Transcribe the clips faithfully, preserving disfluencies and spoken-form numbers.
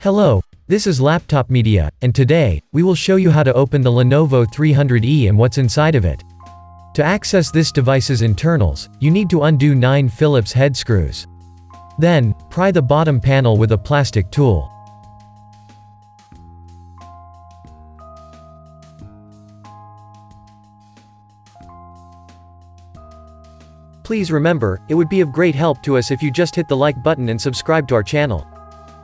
Hello, this is Laptop Media, and today, we will show you how to open the Lenovo three hundred E and what's inside of it. To access this device's internals, you need to undo nine Phillips head screws. Then, pry the bottom panel with a plastic tool. Please remember, it would be of great help to us if you just hit the like button and subscribe to our channel.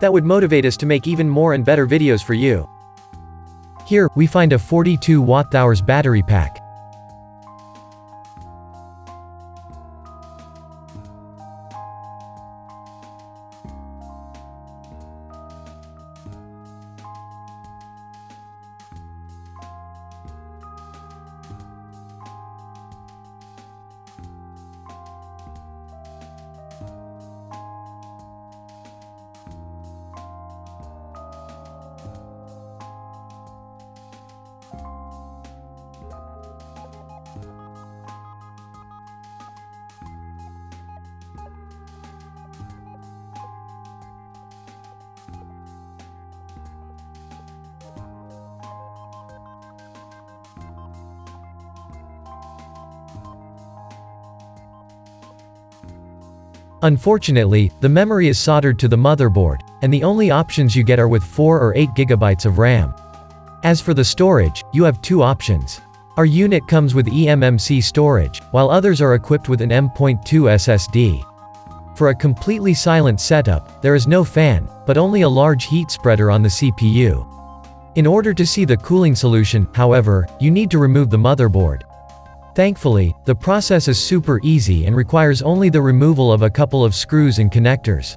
That would motivate us to make even more and better videos for you. Here, we find a forty-two watt hours battery pack. Unfortunately, the memory is soldered to the motherboard, and the only options you get are with four or eight gigabytes of RAM. As for the storage, you have two options. Our unit comes with e M M C storage, while others are equipped with an M dot two S S D. For a completely silent setup, there is no fan, but only a large heat spreader on the C P U. In order to see the cooling solution, however, you need to remove the motherboard. Thankfully, the process is super easy and requires only the removal of a couple of screws and connectors.